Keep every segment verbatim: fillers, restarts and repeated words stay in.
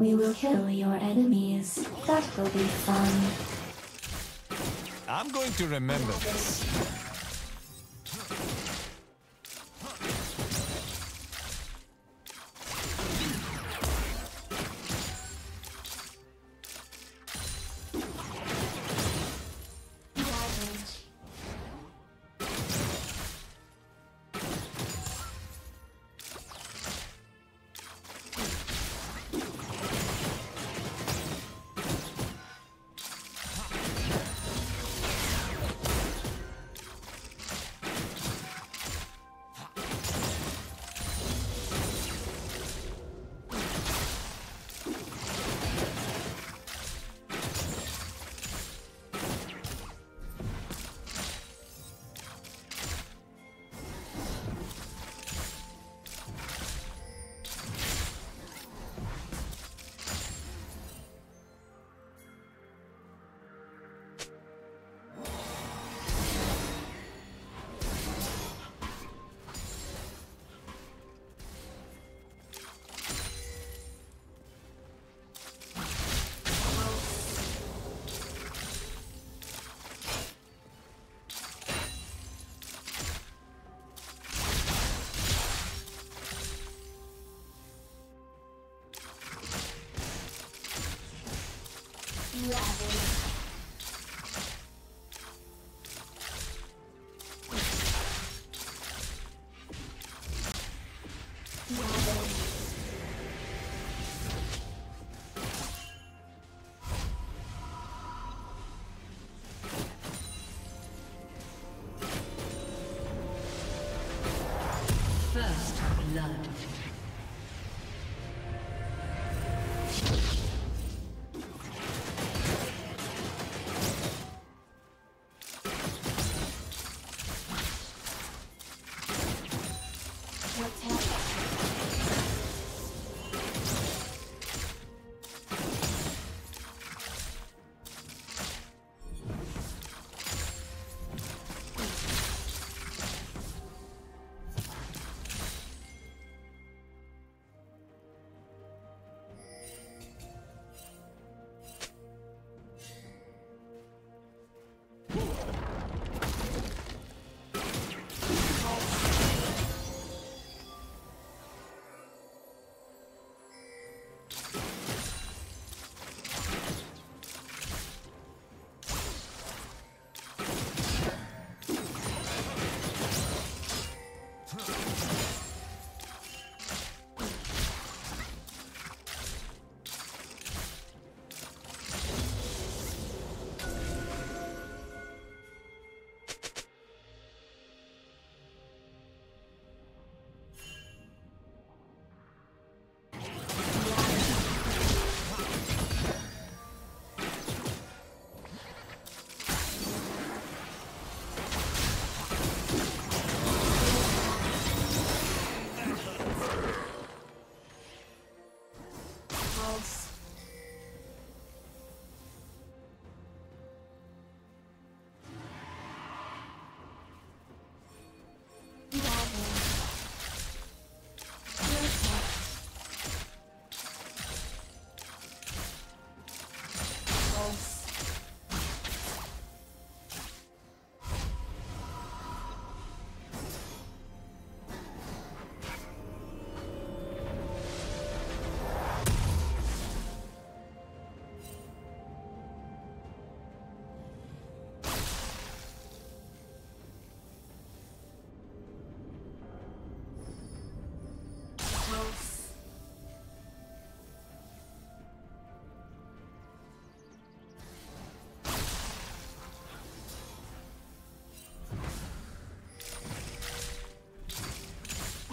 We will kill your enemies. That will be fun. I'm going to remember this.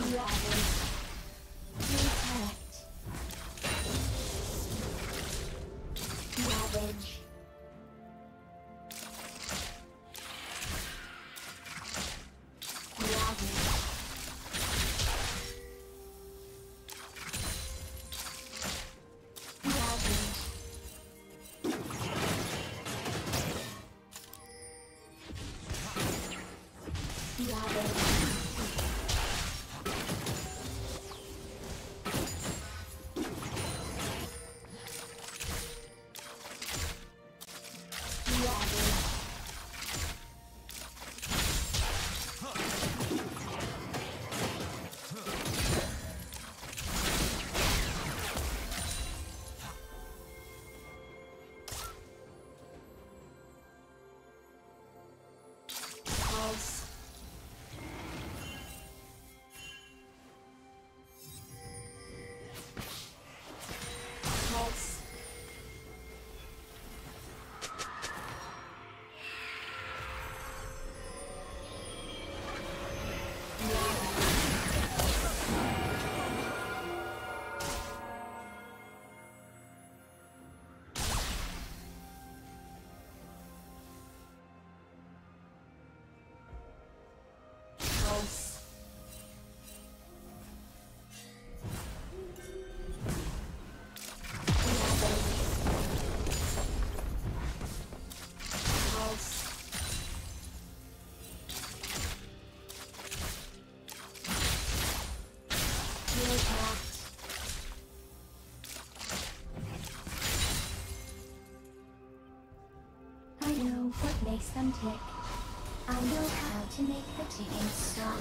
Love it. Yeah. play some tech. I know how to make the ticking stop.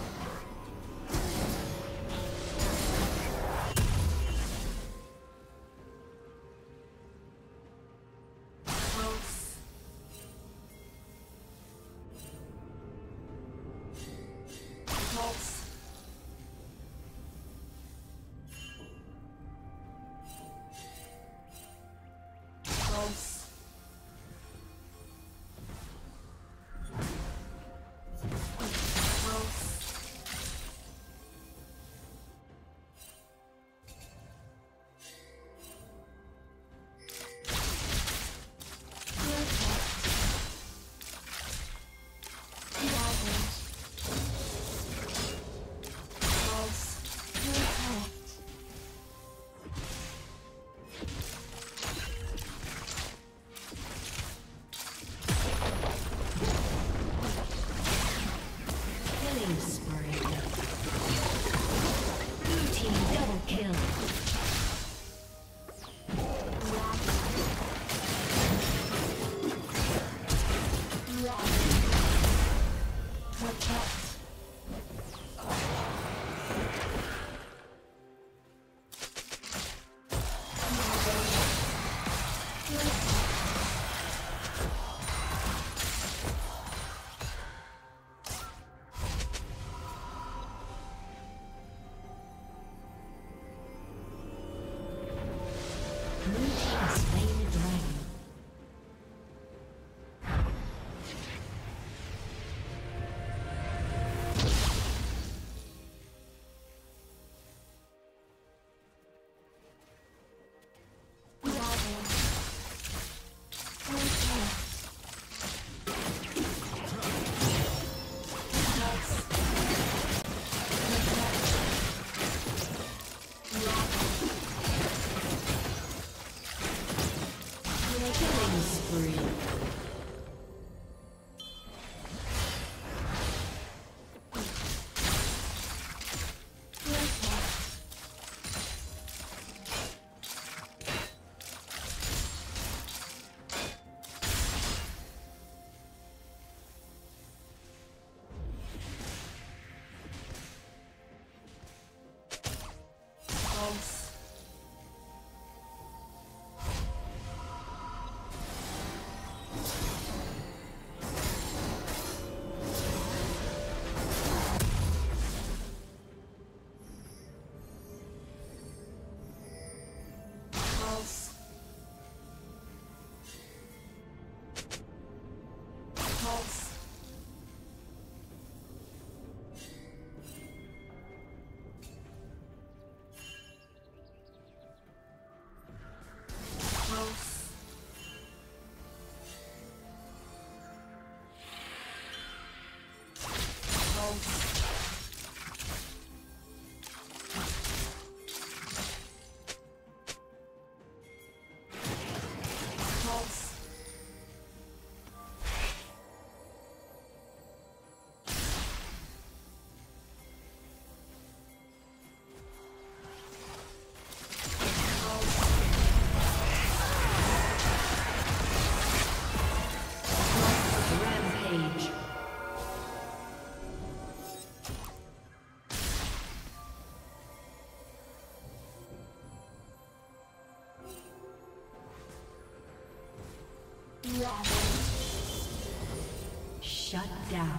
Shut down.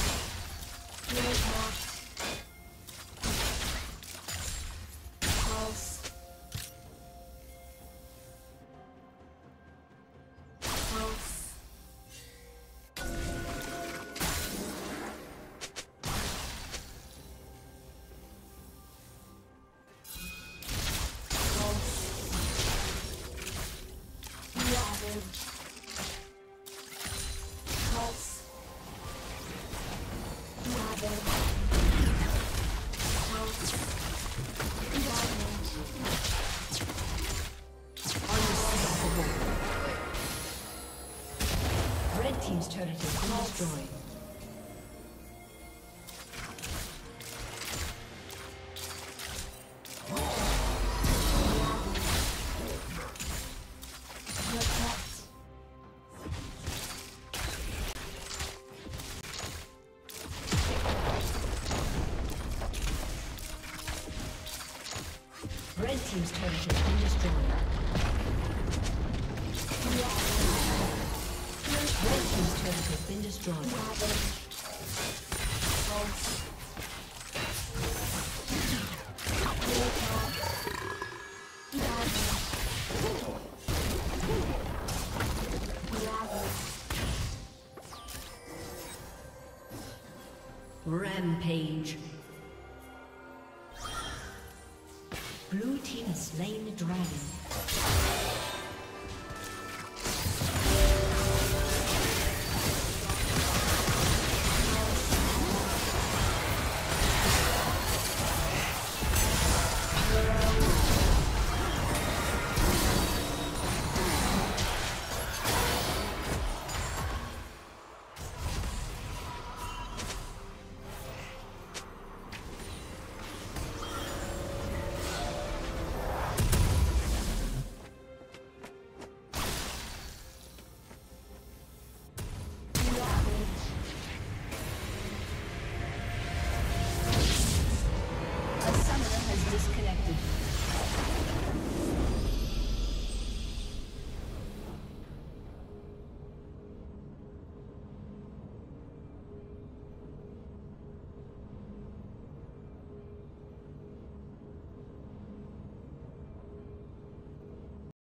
Team's turret has been destroyed. Red team's turret has been destroyed. Red team's turret has been destroyed. Rampage. Blue team has slain the dragon.